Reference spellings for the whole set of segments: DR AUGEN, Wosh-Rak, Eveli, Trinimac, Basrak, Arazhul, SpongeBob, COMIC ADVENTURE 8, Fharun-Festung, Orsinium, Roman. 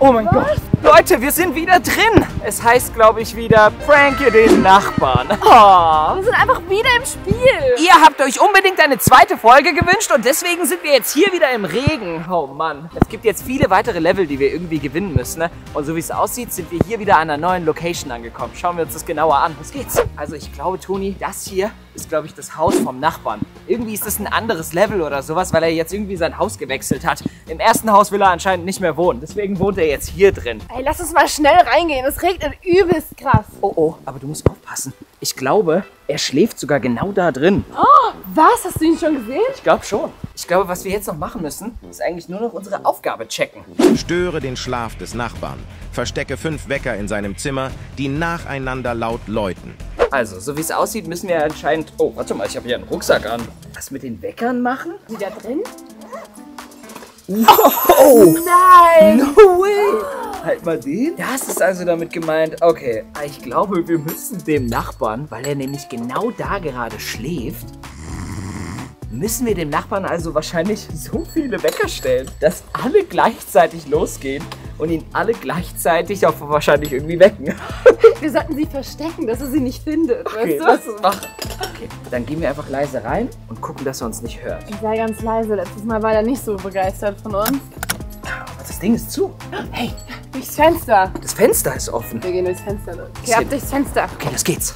Oh mein Gott. Leute, wir sind wieder drin. Es heißt, glaube ich, wieder Pranke den Nachbarn. Oh. Wir sind einfach wieder im Spiel. Ihr habt euch unbedingt eine zweite Folge gewünscht und deswegen sind wir jetzt hier wieder im Regen. Oh Mann. Es gibt jetzt viele weitere Level, die wir irgendwie gewinnen müssen, ne? Und so wie es aussieht, sind wir hier wieder an einer neuen Location angekommen. Schauen wir uns das genauer an. Los geht's. Also ich glaube, Toni, das hier ist, glaube ich, das Haus vom Nachbarn. Irgendwie ist es ein anderes Level oder sowas, weil er jetzt irgendwie sein Haus gewechselt hat. Im ersten Haus will er anscheinend nicht mehr wohnen. Deswegen wohnt er jetzt hier drin. Ey, lass uns mal schnell reingehen. Es regnet übelst krass. Oh, oh, aber du musst aufpassen. Ich glaube, er schläft sogar genau da drin. Oh, was? Hast du ihn schon gesehen? Ich glaube schon. Ich glaube, was wir jetzt noch machen müssen, ist eigentlich nur noch unsere Aufgabe checken. Störe den Schlaf des Nachbarn. Verstecke 5 Wecker in seinem Zimmer, die nacheinander laut läuten. Also, so wie es aussieht, müssen wir anscheinend... Oh, warte mal, ich habe hier einen Rucksack an. Was mit den Weckern machen? Die da drin? Wow! Nein! No way! Halt mal den. Das ist also damit gemeint. Okay, ich glaube, wir müssen dem Nachbarn, weil er nämlich genau da gerade schläft, müssen wir dem Nachbarn also wahrscheinlich so viele Wecker stellen, dass alle gleichzeitig losgehen und ihn alle gleichzeitig auch wahrscheinlich irgendwie wecken. Wir sollten sie verstecken, dass er sie nicht findet. Okay, weißt du? Okay, dann gehen wir einfach leise rein und gucken, dass er uns nicht hört. Ich war ganz leise. Letztes Mal war er nicht so begeistert von uns. Das Ding ist zu. Hey, durchs Fenster. Das Fenster ist offen. Wir gehen durchs Fenster. Okay, ab durchs Fenster. Okay, das geht's.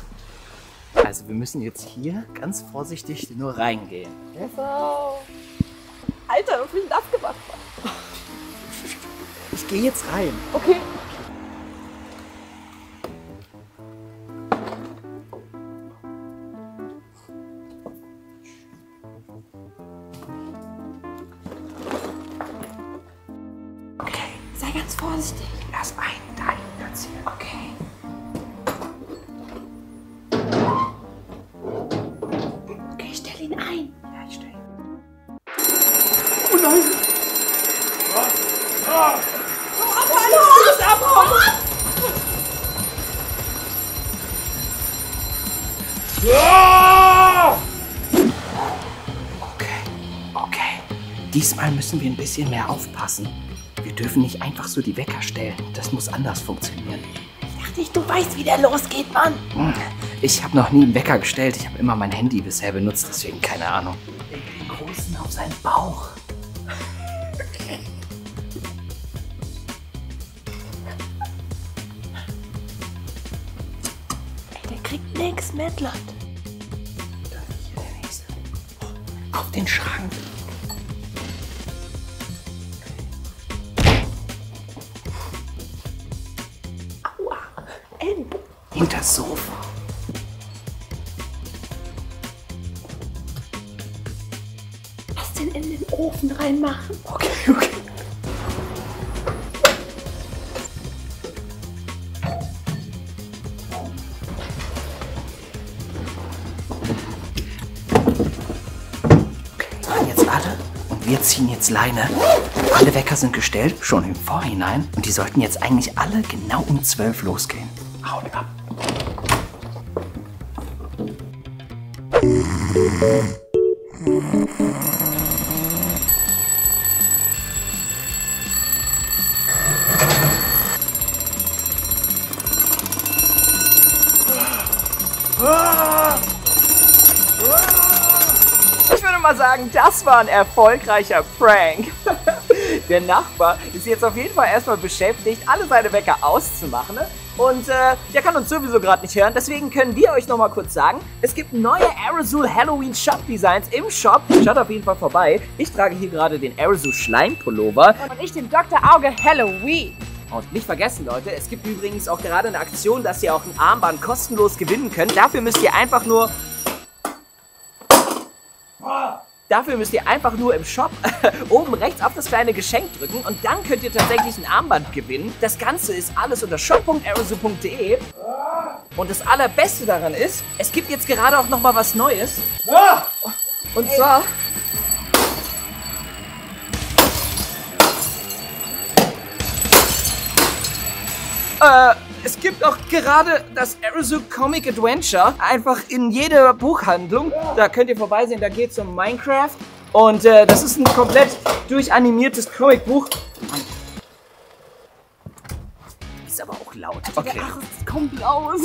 Also wir müssen jetzt hier ganz vorsichtig nur reingehen. Besser. Alter, was bin ich abgewacht? Ich gehe jetzt rein. Okay. Okay. Sei ganz vorsichtig. Lass einen Teil platzieren. Okay. Diesmal müssen wir ein bisschen mehr aufpassen. Wir dürfen nicht einfach so die Wecker stellen. Das muss anders funktionieren. Ich dachte nicht, du weißt, wie der losgeht, Mann. Ich habe noch nie einen Wecker gestellt. Ich habe immer mein Handy bisher benutzt, deswegen keine Ahnung. Leg den Großen auf seinen Bauch. Okay. Ey, der kriegt nichts mit, Leute. Dann hier der Nächste. Auf den Schrank. Unter das Sofa. Lass den in den Ofen reinmachen. Okay, okay. Okay, waren jetzt alle und wir ziehen jetzt Leine. Alle Wecker sind gestellt, schon im Vorhinein. Und die sollten jetzt eigentlich alle genau um 12 losgehen. Hauen ab. Ich würde mal sagen, das war ein erfolgreicher Prank. Der Nachbar ist jetzt auf jeden Fall erstmal beschäftigt, alle seine Wecker auszumachen. Und der kann uns sowieso gerade nicht hören, deswegen können wir euch nochmal kurz sagen, es gibt neue Arazhul Halloween Shop Designs im Shop. Schaut auf jeden Fall vorbei. Ich trage hier gerade den Arazhul Schleimpullover. Und ich den Dr. Auge Halloween. Und nicht vergessen, Leute, es gibt übrigens auch gerade eine Aktion, dass ihr auch ein Armband kostenlos gewinnen könnt. Dafür müsst ihr einfach nur im Shop oben rechts auf das kleine Geschenk drücken und dann könnt ihr tatsächlich ein Armband gewinnen. Das Ganze ist alles unter shop.arazhul.de. Und das Allerbeste daran ist, es gibt jetzt gerade auch nochmal was Neues. Und zwar... Es gibt auch gerade das Arazhul COMIC ADVENTURE, einfach in jeder Buchhandlung. Da könnt ihr vorbeisehen, da geht es um Minecraft. Und das ist ein komplett durchanimiertes Comicbuch. ist aber auch laut. Okay. Der Arzt kommt raus.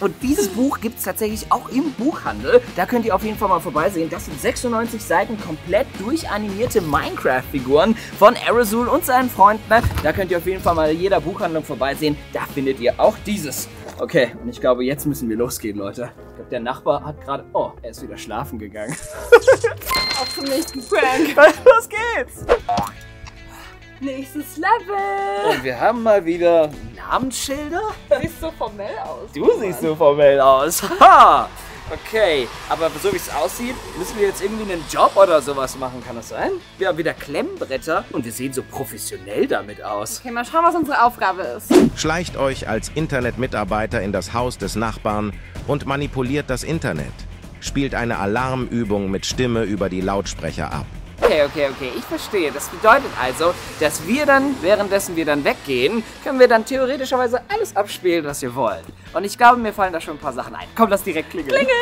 Und dieses Buch gibt es tatsächlich auch im Buchhandel. Da könnt ihr auf jeden Fall mal vorbeisehen. Das sind 96 Seiten komplett durchanimierte Minecraft-Figuren von Arazhul und seinen Freunden. Da könnt ihr auf jeden Fall mal in jeder Buchhandlung vorbeisehen. Da findet ihr auch dieses. Okay, und ich glaube, jetzt müssen wir losgehen, Leute. Ich glaube, der Nachbar hat gerade... Oh, er ist wieder schlafen gegangen. Auf zum nächsten Prank. Los geht's. Nächstes Level. Und wir haben mal wieder Namensschilder. Siehst so formell aus. Du siehst so formell aus. Ha! Okay, aber so wie es aussieht, müssen wir jetzt irgendwie einen Job oder sowas machen, kann das sein? Wir haben wieder Klemmbretter und wir sehen so professionell damit aus. Okay, mal schauen, was unsere Aufgabe ist. Schleicht euch als Internetmitarbeiter in das Haus des Nachbarn und manipuliert das Internet. Spielt eine Alarmübung mit Stimme über die Lautsprecher ab. Okay, ich verstehe. Das bedeutet also, dass wir dann, währenddessen wir dann weggehen, können wir dann theoretischerweise alles abspielen, was wir wollen. Und ich glaube, mir fallen da schon ein paar Sachen ein. Komm, lass direkt klingeln. Klingel!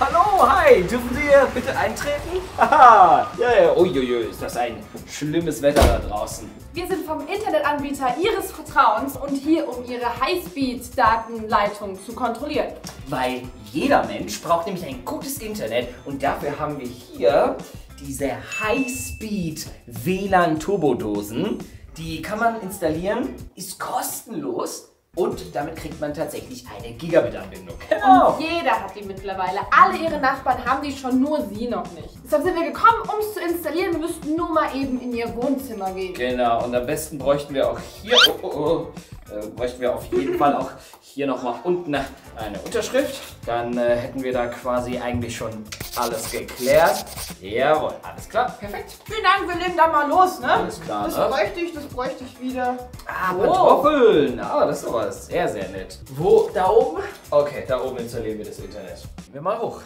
Hallo, hi! Dürfen Sie hier bitte eintreten? Haha! Ja, uiuiui, ist das ein schlimmes Wetter da draußen. Wir sind vom Internetanbieter Ihres Vertrauens und hier, um Ihre Highspeed-Datenleitung zu kontrollieren. Weil jeder Mensch braucht nämlich ein gutes Internet und dafür haben wir hier diese Highspeed-WLAN-Turbodosen. Die kann man installieren, ist kostenlos und damit kriegt man tatsächlich eine Gigabit-Anbindung. Genau. Und jeder hat die mittlerweile. Alle ihre Nachbarn haben die schon, nur sie noch nicht. Deshalb sind wir gekommen, um es zu installieren. Wir müssten nur mal eben in ihr Wohnzimmer gehen. Genau, und am besten bräuchten wir auch hier... bräuchten wir auf jeden Fall auch hier nochmal unten eine Unterschrift. Dann hätten wir da quasi eigentlich schon alles geklärt. Jawohl, alles klar, perfekt. Vielen Dank, wir legen da mal los, ne? Alles klar, das bräuchte ich, wieder. Ah, oh. Kartoffeln. Ah, das ist aber sehr, sehr nett. Wo, da oben? Okay, da oben installieren wir das Internet. Gehen wir mal hoch.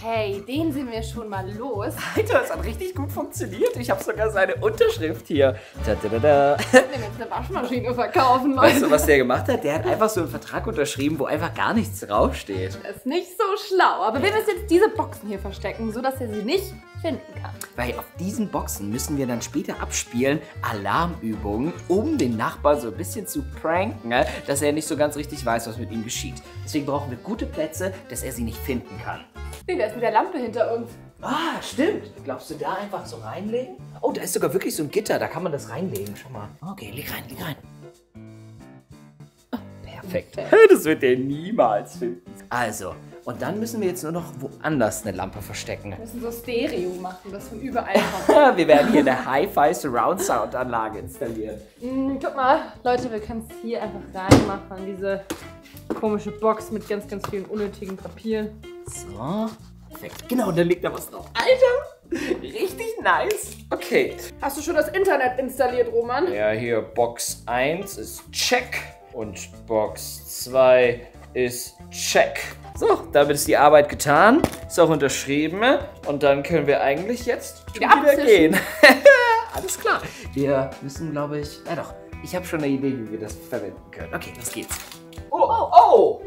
Okay, den sind wir schon mal los. Alter, das hat richtig gut funktioniert. Ich habe sogar seine Unterschrift hier. Da, da, da, da. Ich will jetzt eine Waschmaschine verkaufen, Leute. Weißt du, was der gemacht hat? Der hat einfach so einen Vertrag unterschrieben, wo einfach gar nichts draufsteht. Das ist nicht so schlau. Aber wir müssen jetzt diese Boxen hier verstecken, sodass er sie nicht finden kann. Weil auf diesen Boxen müssen wir dann später abspielen Alarmübungen, um den Nachbar so ein bisschen zu pranken, dass er nicht so ganz richtig weiß, was mit ihm geschieht. Deswegen brauchen wir gute Plätze, dass er sie nicht finden kann. Nee, der ist mit der Lampe hinter uns. Ah, stimmt. Glaubst du, da einfach so reinlegen? Oh, da ist sogar wirklich so ein Gitter, da kann man das reinlegen. Schau mal. Okay, leg rein, leg rein. Oh, perfekt. Das wird der niemals finden. Also, und dann müssen wir jetzt nur noch woanders eine Lampe verstecken. Wir müssen so Stereo machen, dass von überall kommt. Wir werden hier eine Hi-Fi-Surround-Sound-Anlage installieren. Guck mal, Leute, wir können es hier einfach reinmachen, diese komische Box mit ganz, ganz vielen unnötigen Papier. So, perfekt. Genau, da liegt da was drauf. Alter, richtig nice. Okay. Hast du schon das Internet installiert, Roman? Ja, hier Box 1 ist check und Box 2 ist check. So, damit ist die Arbeit getan. Ist auch unterschrieben. Und dann können wir eigentlich jetzt wieder gehen. Alles klar. Wir müssen, glaube ich... Ja doch, ich habe schon eine Idee, wie wir das verwenden können. Okay, los geht's. Oh,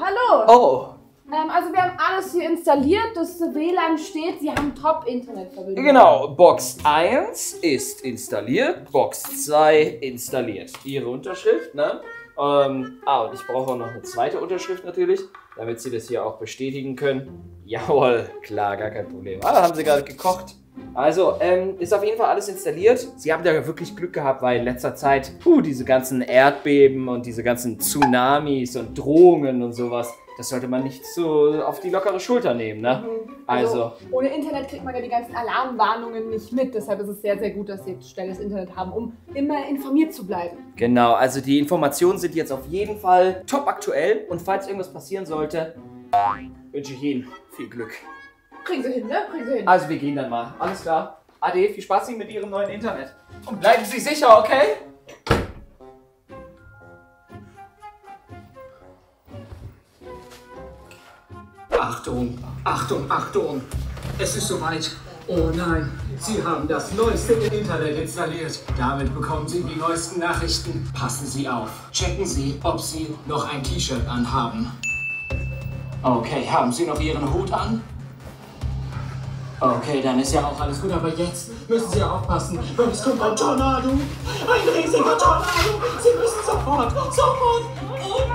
hallo. Oh. Also wir haben alles hier installiert, das WLAN steht, sie haben Top-Internet-Verbindung. Genau, Box 1 ist installiert, Box 2 installiert. Ihre Unterschrift, ne? Und ich brauche auch noch eine zweite Unterschrift natürlich, damit Sie das hier auch bestätigen können. Jawohl, klar, gar kein Problem. Ah, haben Sie gerade gekocht. Also, ist auf jeden Fall alles installiert. Sie haben da wirklich Glück gehabt, weil in letzter Zeit, diese ganzen Erdbeben und diese ganzen Tsunamis und Drohungen und sowas, das sollte man nicht so auf die lockere Schulter nehmen, ne? Mhm. Also, ohne Internet kriegt man ja die ganzen Alarmwarnungen nicht mit. Deshalb ist es sehr, sehr gut, dass Sie jetzt schnelles Internet haben, um immer informiert zu bleiben. Genau, also die Informationen sind jetzt auf jeden Fall top aktuell. Und falls irgendwas passieren sollte, wünsche ich Ihnen viel Glück. Kriegen Sie hin, ne? Kriegen Sie hin. Also wir gehen dann mal. Alles klar. Ade, viel Spaß Ihnen mit Ihrem neuen Internet. Und bleiben Sie sicher, okay? Achtung, Achtung, Achtung! Es ist soweit. Oh nein, Sie haben das neueste Internet installiert. Damit bekommen Sie die neuesten Nachrichten. Passen Sie auf. Checken Sie, ob Sie noch ein T-Shirt anhaben. Okay, haben Sie noch Ihren Hut an? Okay, dann ist ja auch alles gut, aber jetzt müssen Sie aufpassen, weil es kommt ein Tornado. Ein riesiger Tornado. Sie müssen sofort. Und theoretisch.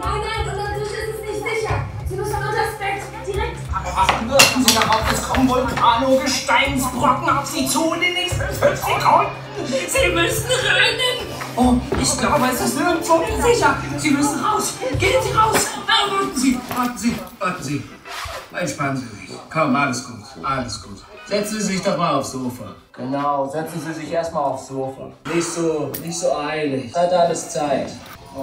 Nein, unser Tisch ist es nicht sicher. Sie müssen unter das Bett direkt. Aber was wirken Sie darauf? Es kommen Vulkano-Gesteinsbrocken auf Sie zu in den nächsten 5 Sekunden. Sie müssen rennen. Oh, ich glaube, es ist nirgendwo sicher. Sie müssen raus. Gehen Sie raus. Warten Sie. Entspannen Sie sich. Komm, alles gut. Setzen Sie sich doch mal aufs Sofa. Genau, setzen Sie sich erstmal aufs Sofa. Nicht so eilig. Hat alles Zeit. Oh.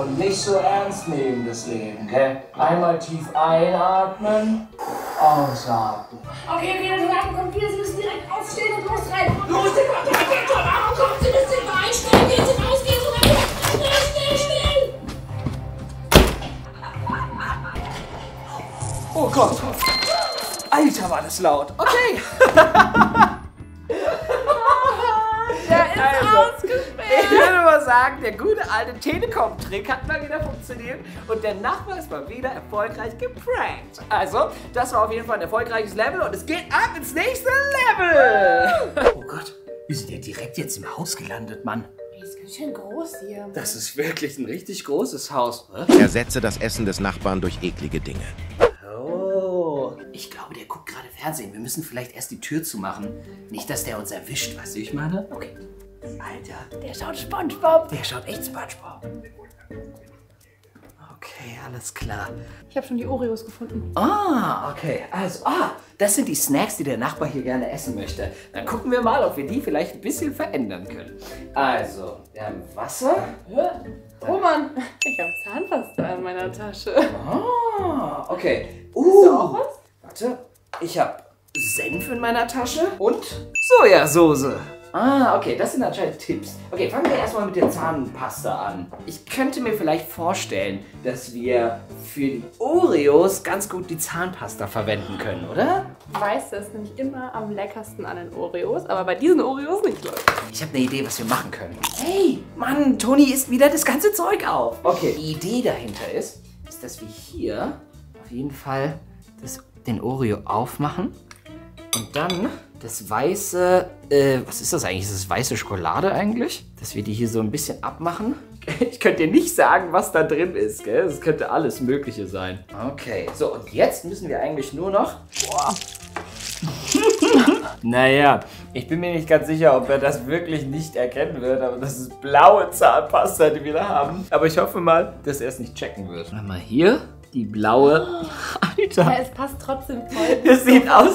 Und nicht so ernst nehmen das Leben, gell? Einmal tief einatmen, ausatmen. Okay, wir haben kommt wieder. Sie müssen direkt aufstehen und losrennen. Los, Sie kommt direkt in den Tornado, kommt, Sie müssen den Bein stellen, gehen Sie raus, gehen Sie raus. Schnell! Oh Gott! Alter, war das laut! Okay! Der ist also ausgesperrt! Ich würde mal sagen, der gute alte Telekom-Trick hat mal wieder funktioniert und der Nachbar ist mal wieder erfolgreich geprankt. Also, das war auf jeden Fall ein erfolgreiches Level und es geht ab ins nächste Level! Oh Gott, wir sind ja direkt jetzt im Haus gelandet, Mann. Das ist ganz schön groß hier. Das ist wirklich ein richtig großes Haus, ne? Ersetze das Essen des Nachbarn durch eklige Dinge. Ich glaube, der guckt gerade Fernsehen. Wir müssen vielleicht erst die Tür zumachen. Nicht, dass der uns erwischt, weißt du, ich meine? Okay. Alter. Der schaut SpongeBob. Der schaut echt SpongeBob. Okay, alles klar. Ich habe schon die Oreos gefunden. Ah, okay. Also, das sind die Snacks, die der Nachbar hier gerne essen möchte. Dann gucken wir mal, ob wir die vielleicht ein bisschen verändern können. Also, wir haben Wasser. Ja. Roman, ich habe Zahnpasta in meiner Tasche. Ah, okay. Hast du auch was? Warte, ich habe Senf in meiner Tasche und Sojasauce. Ah, okay, das sind anscheinend Tipps. Okay, fangen wir erstmal mit der Zahnpasta an. Ich könnte mir vielleicht vorstellen, dass wir für die Oreos ganz gut die Zahnpasta verwenden können, oder? Ich weiß, das ist nämlich immer am leckersten an den Oreos, aber bei diesen Oreos nicht, Leute. Ich habe eine Idee, was wir machen können. Hey, Mann, Toni isst wieder das ganze Zeug auf. Okay, die Idee dahinter ist, dass wir hier auf jeden Fall den Oreo aufmachen und dann das weiße, was ist das eigentlich? Ist das weiße Schokolade eigentlich? Dass wir die hier so ein bisschen abmachen. Ich könnte dir nicht sagen, was da drin ist, gell? Das könnte alles Mögliche sein. Okay, so und jetzt müssen wir eigentlich nur noch... Boah. Naja, ich bin mir nicht ganz sicher, ob er das wirklich nicht erkennen wird, aber das ist blaue Zahnpasta, die wir da haben. Aber ich hoffe mal, dass er es nicht checken wird. Warte mal hier. Die blaue. Alter. Ja, es passt trotzdem voll. Das sieht aus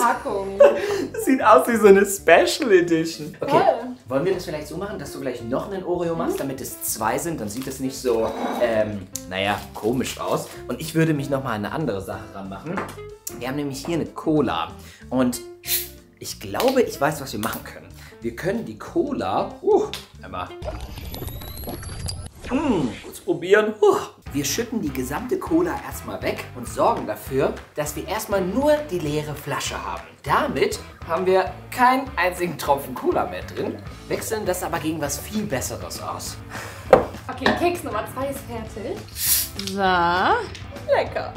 wie so eine Special Edition. Okay. Cool. Wollen wir das vielleicht so machen, dass du gleich noch einen Oreo machst, damit es 2 sind? Dann sieht das nicht so, naja, komisch aus. Und ich würde mich nochmal an eine andere Sache ranmachen. Wir haben nämlich hier eine Cola. Und ich glaube, ich weiß, was wir machen können. Wir können die Cola. Einmal. Kurz probieren. Wir schütten die gesamte Cola erstmal weg und sorgen dafür, dass wir erstmal nur die leere Flasche haben. Damit haben wir keinen einzigen Tropfen Cola mehr drin, wechseln das aber gegen was viel Besseres aus. Okay, Keks Nummer 2 ist fertig. So, lecker.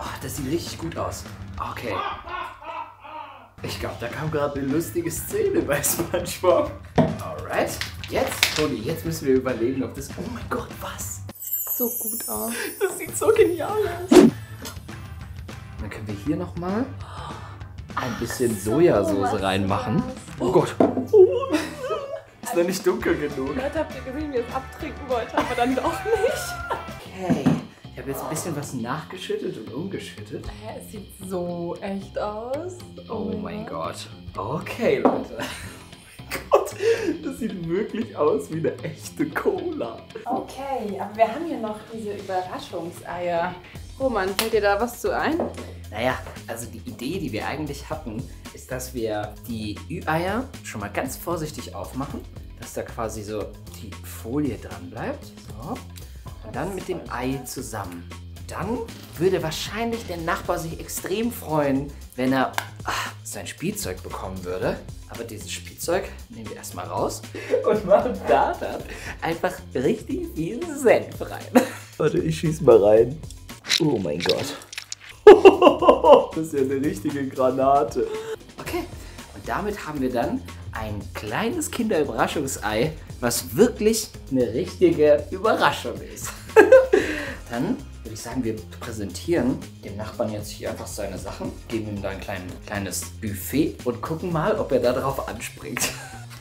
Oh, das sieht richtig gut aus. Okay. Ich glaube, da kam gerade eine lustige Szene bei SpongeBob. Alright, jetzt, Toni, jetzt müssen wir überlegen, ob das... Oh mein Gott, was? So gut aus. Das sieht so genial aus. Dann können wir hier nochmal ein bisschen Sojasauce reinmachen. Oh Gott. Ist noch nicht dunkel genug. Leute, habt ihr gesehen, wie ihr es abtrinken wollt, aber dann doch nicht. Okay. Ich habe jetzt ein bisschen was nachgeschüttet und umgeschüttet. Es sieht so echt aus. Oh mein Gott. Okay, Leute. Das sieht wirklich aus wie eine echte Cola. Okay, aber wir haben hier noch diese Überraschungseier. Roman, fällt dir da was zu ein? Naja, also die Idee, die wir eigentlich hatten, ist, dass wir die Ü-Eier schon mal ganz vorsichtig aufmachen, dass da quasi so die Folie dran bleibt. So. Und dann mit dem Ei zusammen. Dann würde wahrscheinlich der Nachbar sich extrem freuen, wenn er sein Spielzeug bekommen würde. Aber dieses Spielzeug nehmen wir erstmal raus und machen da dann einfach richtig viel Senf rein. Warte, ich schieß mal rein. Oh mein Gott. Das ist ja eine richtige Granate. Okay, und damit haben wir dann ein kleines Kinderüberraschungsei, was wirklich eine richtige Überraschung ist. Dann würde ich sagen, wir präsentieren dem Nachbarn jetzt hier einfach seine Sachen, geben ihm da ein kleines Buffet und gucken mal, ob er da drauf anspringt.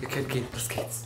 Ihr könnt gehen, los geht's.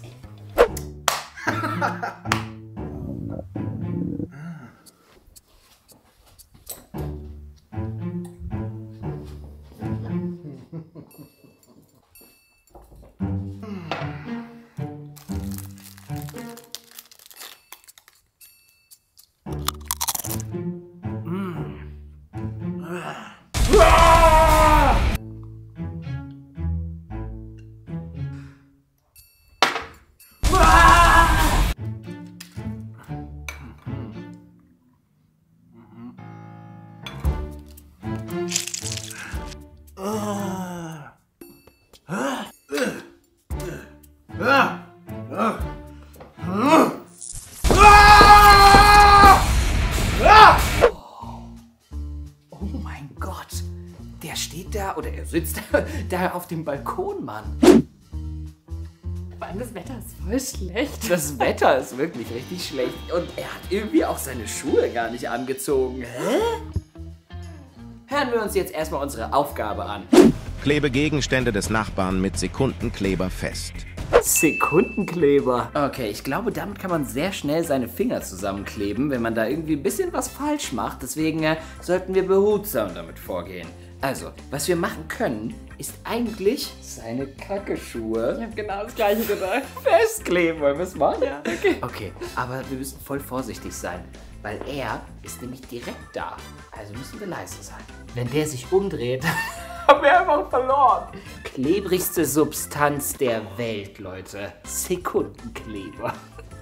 Sitzt da auf dem Balkon, Mann. Vor allem das Wetter ist voll schlecht. Das Wetter ist wirklich richtig schlecht. Und er hat irgendwie auch seine Schuhe gar nicht angezogen. Hä? Hören wir uns jetzt erstmal unsere Aufgabe an. Klebe Gegenstände des Nachbarn mit Sekundenkleber fest. Sekundenkleber. Okay, ich glaube, damit kann man sehr schnell seine Finger zusammenkleben, wenn man da irgendwie ein bisschen was falsch macht. Deswegen sollten wir behutsam damit vorgehen. Also, was wir machen können, ist eigentlich seine Kackeschuhe. Ich habe genau das gleiche gedacht. Festkleben, wollen wir es machen? Ja, okay. Okay, aber wir müssen voll vorsichtig sein, weil er ist nämlich direkt da. Also müssen wir leise sein. Wenn der sich umdreht, haben wir einfach verloren. Klebrigste Substanz der Welt, Leute. Sekundenkleber.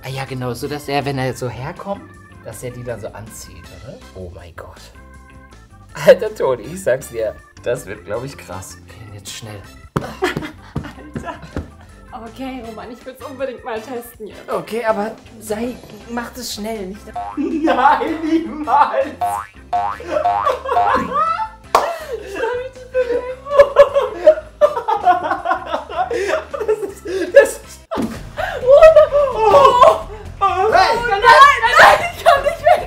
Ah ja, genau, so dass er, wenn er so herkommt, dass er die dann so anzieht, oder? Oh mein Gott. Alter Toni, ich sag's dir, das wird, glaube ich, krass. Okay, jetzt schnell. Alter. Okay, Roman, ich will's unbedingt mal testen jetzt. Okay, aber mach das schnell, nicht? Nein, niemals! Ich hab mich nicht bewegt. Das ist... Oh. Hey, nein, ich komm nicht weg!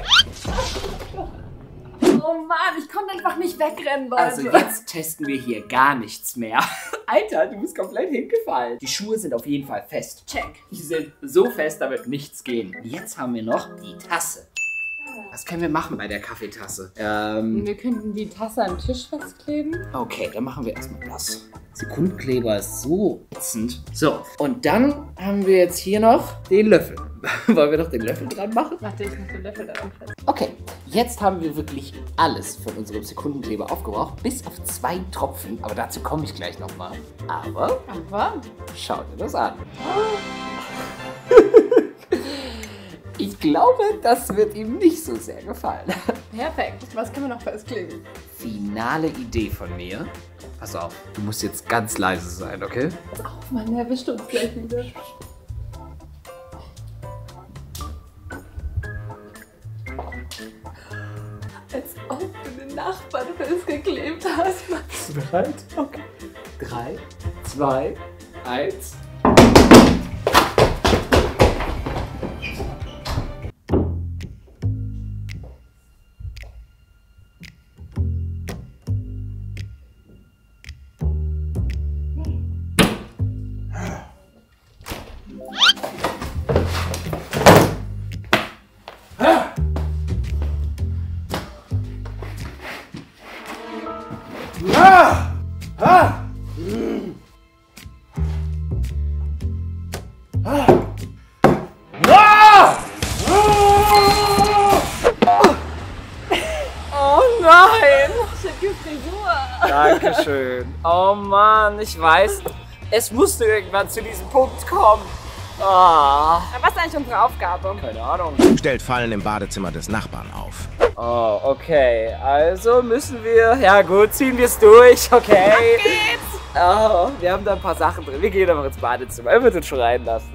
Oh Mann, ich konnte einfach nicht wegrennen, Leute. Also jetzt testen wir hier gar nichts mehr. Alter, du bist komplett hingefallen. Die Schuhe sind auf jeden Fall fest. Check. Die sind so fest, da wird nichts gehen. Und jetzt haben wir noch die Tasse. Was können wir machen bei der Kaffeetasse? Wir könnten die Tasse am Tisch festkleben. Okay, dann machen wir erstmal das. Sekundenkleber ist so ätzend. So, und dann haben wir jetzt hier noch den Löffel. Wollen wir noch den Löffel dran machen? Warte, ich mach den Löffel dran. Okay, jetzt haben wir wirklich alles von unserem Sekundenkleber aufgebraucht, bis auf 2 Tropfen. Aber dazu komme ich gleich nochmal. Aber? Schaut dir das an. Ich glaube, das wird ihm nicht so sehr gefallen. Perfekt. Was können wir noch festkleben? Finale Idee von mir. Pass auf, du musst jetzt ganz leise sein, okay? Pass auf, Mann, der erwischt uns gleich wieder. Als ob du den Nachbarn festgeklebt hast, Mann. Bereit? Okay. 3, 2, 1... Dankeschön. Oh Mann, ich weiß, es musste irgendwann zu diesem Punkt kommen. Oh. Aber was ist eigentlich unsere Aufgabe? Keine Ahnung. Stellt Fallen im Badezimmer des Nachbarn auf. Oh, okay. Also müssen wir... Ja gut, ziehen wir es durch, okay. Auf geht's! Oh, wir haben da ein paar Sachen drin. Wir gehen einfach ins Badezimmer. Er wird uns schon reinlassen.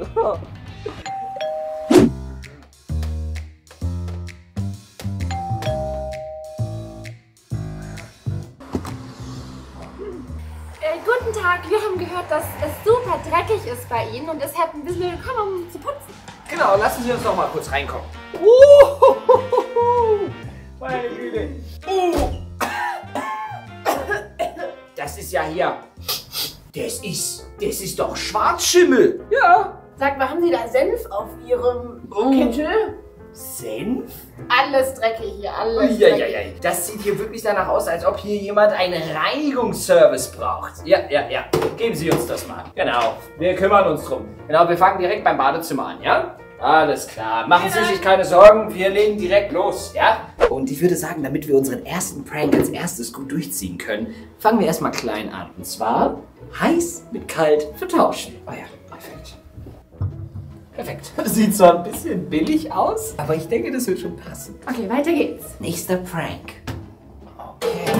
Guten Tag, wir haben gehört, dass es super dreckig ist bei Ihnen und deshalb ein bisschen willkommen, um zu putzen. Genau, lassen Sie uns noch mal kurz reinkommen. Meine Güte. Das ist ja hier. Das ist doch Schwarzschimmel. Ja. Sag mal, haben Sie da Senf auf Ihrem Kittel? Senf? Alles dreckig hier, alles dreckig. Das sieht hier wirklich danach aus, als ob hier jemand einen Reinigungsservice braucht. Ja. Geben Sie uns das mal. Genau, wir kümmern uns drum. Genau, wir fangen direkt beim Badezimmer an, ja? Alles klar. Machen Sie sich keine Sorgen, wir legen direkt los, ja? Und ich würde sagen, damit wir unseren ersten Prank als erstes gut durchziehen können, fangen wir erstmal klein an. Und zwar heiß mit kalt vertauschen. Oh ja, perfekt. Perfekt. Sieht zwar ein bisschen billig aus, aber ich denke, das wird schon passen. Okay, weiter geht's. Nächster Prank. Okay.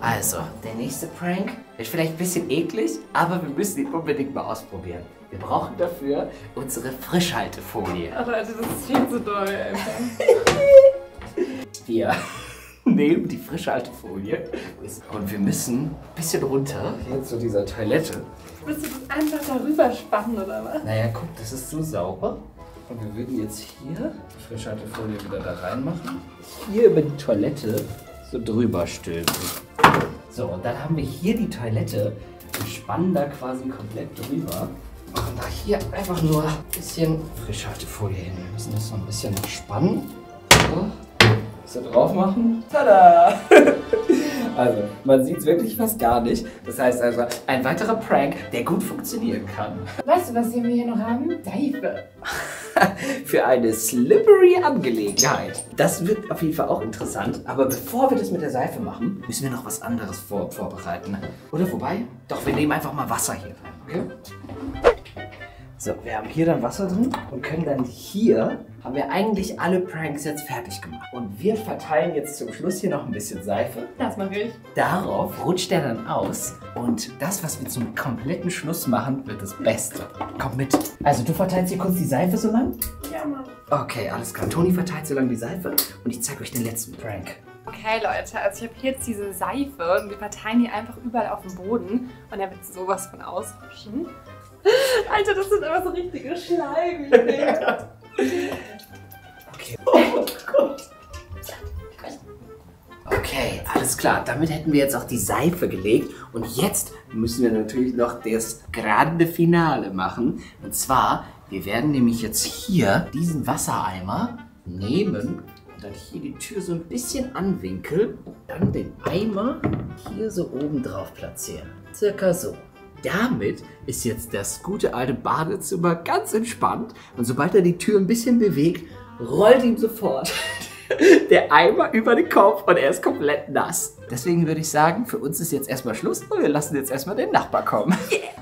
Also, der nächste Prank ist vielleicht ein bisschen eklig, aber wir müssen ihn unbedingt mal ausprobieren. Wir brauchen dafür unsere Frischhaltefolie. Ach Leute, das ist viel zu doll. Wir nehmen die Frischhaltefolie und wir müssen ein bisschen runter hier zu dieser Toilette. Willst du das einfach darüber spannen, oder was? Naja, guck, das ist so sauber. Und wir würden jetzt hier die Frischhaltefolie wieder da reinmachen. Hier über die Toilette so drüber stülpen. So, und dann haben wir hier die Toilette und spannen da quasi komplett drüber. Machen da hier einfach nur ein bisschen Frischhaltefolie hin. Wir müssen das so ein bisschen spannen. So, so drauf machen. Tada! Also, man sieht es wirklich fast gar nicht. Das heißt also, ein weiterer Prank, der gut funktionieren kann. Weißt du, was wir hier noch haben? Seife. Für eine slippery Angelegenheit. Das wird auf jeden Fall auch interessant. Aber bevor wir das mit der Seife machen, müssen wir noch was anderes vorbereiten. Oder wobei? Doch, wir nehmen einfach mal Wasser hier rein, okay? So, wir haben hier dann Wasser drin und können dann hier, haben wir eigentlich alle Pranks jetzt fertig gemacht. Und wir verteilen jetzt zum Schluss hier noch ein bisschen Seife. Das mache ich. Darauf rutscht er dann aus und das, was wir zum kompletten Schluss machen, wird das Beste. Komm mit. Also du verteilst hier kurz die Seife so lang? Ja, Mann. Okay, alles klar. Toni verteilt so lang die Seife und ich zeige euch den letzten Prank. Okay Leute, also ich habe jetzt diese Seife und wir verteilen die einfach überall auf dem Boden und da wird sowas von ausrutschen. Alter, das sind immer so richtige Schleim. Okay. Oh Gott. Okay, alles klar. Damit hätten wir jetzt auch die Seife gelegt. Und jetzt müssen wir natürlich noch das grande Finale machen. Und zwar, wir werden nämlich jetzt hier diesen Wassereimer nehmen und dann hier die Tür so ein bisschen anwinkeln und dann den Eimer hier so oben drauf platzieren. Circa so. Damit ist jetzt das gute alte Badezimmer ganz entspannt und sobald er die Tür ein bisschen bewegt, rollt ihm sofort der Eimer über den Kopf und er ist komplett nass. Deswegen würde ich sagen, für uns ist jetzt erstmal Schluss und wir lassen jetzt erstmal den Nachbar kommen. Yeah.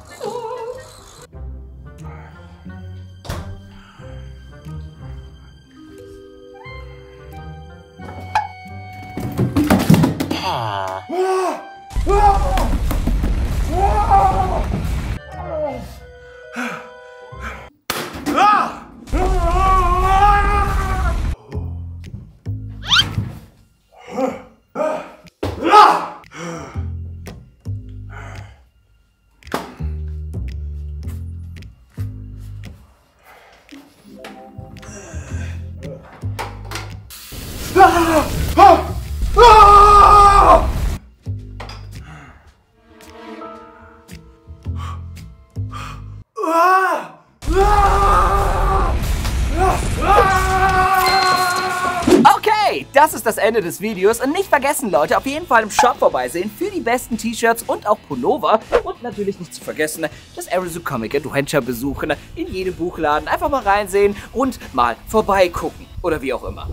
Das ist das Ende des Videos und nicht vergessen, Leute, auf jeden Fall im Shop vorbeisehen für die besten T-Shirts und auch Pullover. Und natürlich nicht zu vergessen, das Arazhul COMIC Adventure besuchen, in jedem Buchladen einfach mal reinsehen und mal vorbeigucken oder wie auch immer.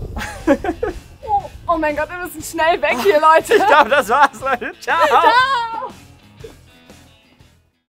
Oh mein Gott, wir müssen schnell weg hier, Leute. Ich glaube, das war's, Leute. Ciao. Ciao.